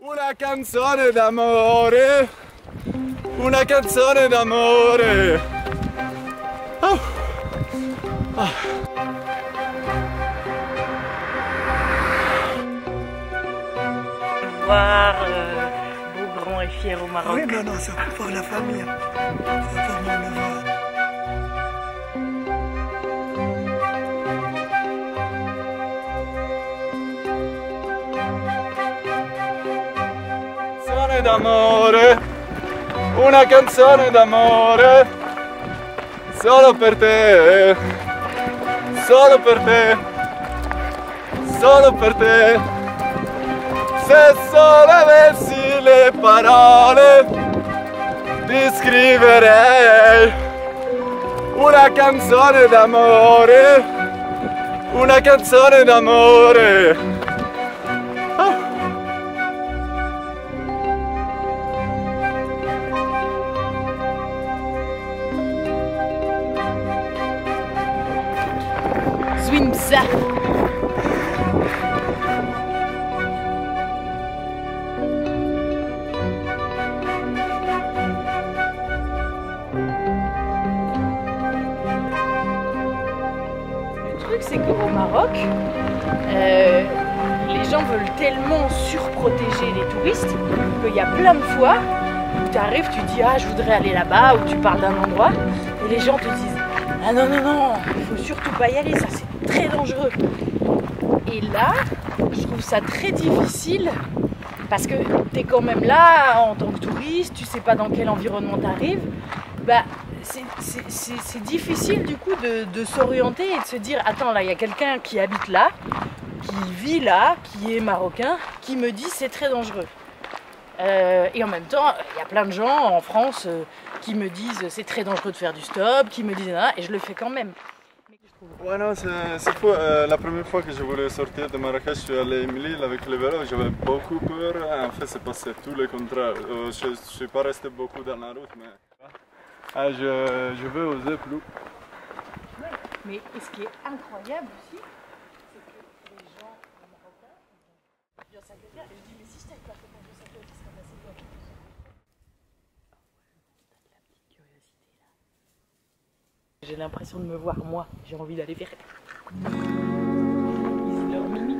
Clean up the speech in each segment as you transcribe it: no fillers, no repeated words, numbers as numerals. Una canzone d'amore, una canzone d'amore. Oh. Oh. Voir Beaugrand est fier au Maroc. Oui, mais non, ça va voir la famille. Ça va voir le voir. D'amore, una canzone d'amore, solo per te, solo per te, solo per te. Se solo avessi le parole, ti scriverei una canzone d'amore, una canzone d'amore. Zwimza. Le truc, c'est qu'au Maroc, les gens veulent tellement surprotéger les touristes qu'il y a plein de fois où tu arrives, tu dis « Ah, je voudrais aller là-bas » ou tu parles d'un endroit et les gens te disent « Ah non, non, non, il faut surtout pas y aller, ça c'est très dangereux. » Et là, je trouve ça très difficile parce que t'es quand même là en tant que touriste, tu sais pas dans quel environnement t'arrives. Bah, c'est difficile du coup de s'orienter et de se dire « Attends, là, il y a quelqu'un qui habite là, qui vit là, qui est marocain, qui me dit c'est très dangereux. » Et en même temps, il y a plein de gens en France qui me disent c'est très dangereux de faire du stop, qui me disent ah, et je le fais quand même. Ouais, non, c'est fou. La première fois que je voulais sortir de Marrakech, je suis allé à une île avec le vélo, j'avais beaucoup peur. En fait, c'est passé tout le contraire. Je ne suis pas resté beaucoup dans la route, mais je veux oser plus. Ouais, mais ce qui est incroyable aussi, c'est que les gens marocains, ils ont 5 heures, et je dis mais si je t'ai pas fait. J'ai l'impression de me voir moi, j'ai envie d'aller vers leur mimique.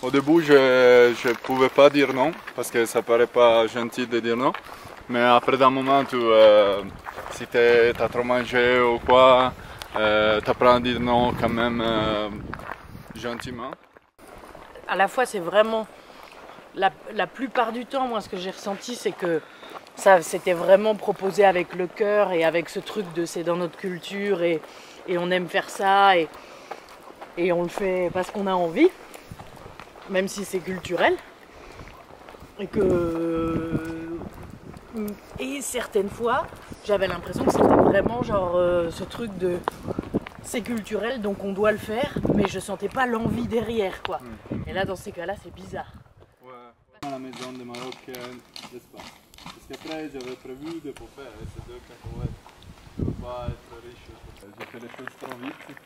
Au début, je pouvais pas dire non parce que ça paraît pas gentil de dire non. Mais après d'un moment, si t'as trop mangé ou quoi, t'apprends à dire non quand même gentiment. À la fois, c'est vraiment la plupart du temps, moi, ce que j'ai ressenti, c'est que ça c'était vraiment proposé avec le cœur et avec ce truc de c'est dans notre culture et on aime faire ça. Et on le fait parce qu'on a envie, même si c'est culturel. Et certaines fois, j'avais l'impression que c'était vraiment genre ce truc de c'est culturel donc on doit le faire, mais je sentais pas l'envie derrière quoi. Et là dans ces cas-là, c'est bizarre. Ouais. La maison de Maroc, n'est-ce pas? Parce qu'après, j'avais prévu de faire ces deux cacahuètes. Je peux pas être les choses. J'ai fait les choses trop vite.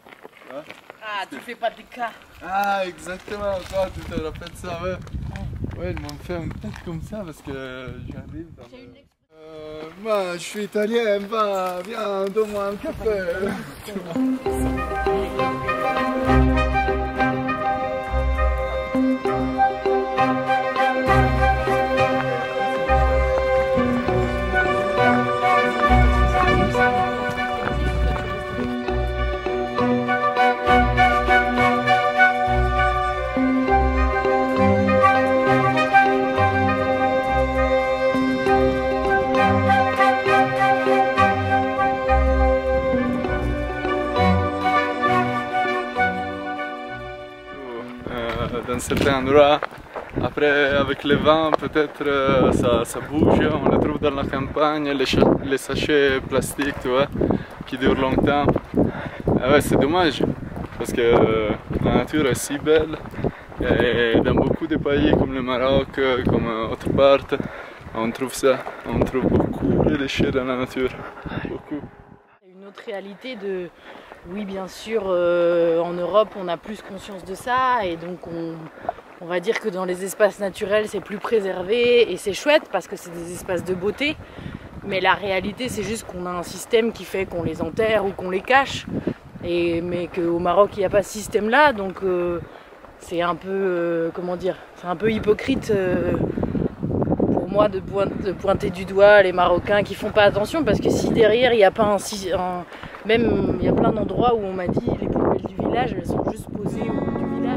Hein? Ah, tu fais pas de cas. Ah, exactement. Toi, tu te rappelles ça, ouais. Ouais, ils m'ont fait une tête comme ça parce que j'arrive dans le... Moi, je suis italien, bah, viens, donne-moi un café. Dans certains endroits, après avec le vent peut-être ça bouge, on les trouve dans la campagne, les sachets plastiques tu vois, qui durent longtemps. Ah ouais, c'est dommage, parce que la nature est si belle, et dans beaucoup de pays comme le Maroc, comme autre part, on trouve ça, on trouve beaucoup de déchets dans la nature, beaucoup. Une autre réalité de... Oui, bien sûr, en Europe, on a plus conscience de ça et donc on va dire que dans les espaces naturels, c'est plus préservé et c'est chouette parce que c'est des espaces de beauté. Mais la réalité, c'est juste qu'on a un système qui fait qu'on les enterre ou qu'on les cache. Mais qu'au Maroc, il n'y a pas ce système-là, donc c'est un peu, comment dire, c'est un peu hypocrite pour moi de pointer du doigt les Marocains qui font pas attention parce que si derrière, il n'y a pas un même il y a plein d'endroits où on m'a dit les poubelles du village, elles sont juste posées au bout du village.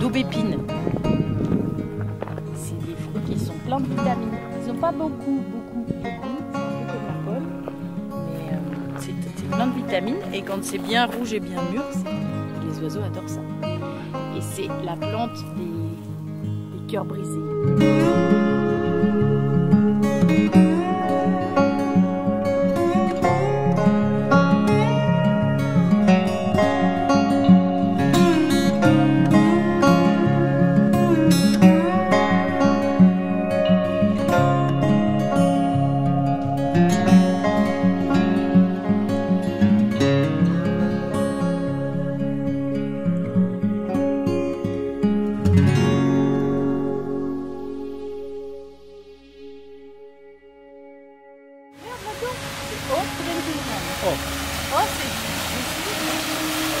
D'aubépine. C'est des fruits qui sont pleins de vitamines. Ils n'ont pas beaucoup. C'est un peu comme la pomme, mais c'est plein de vitamines. Et quand c'est bien rouge et bien mûr, les oiseaux adorent ça. Et c'est la plante des cœurs brisés. Oh, c'est...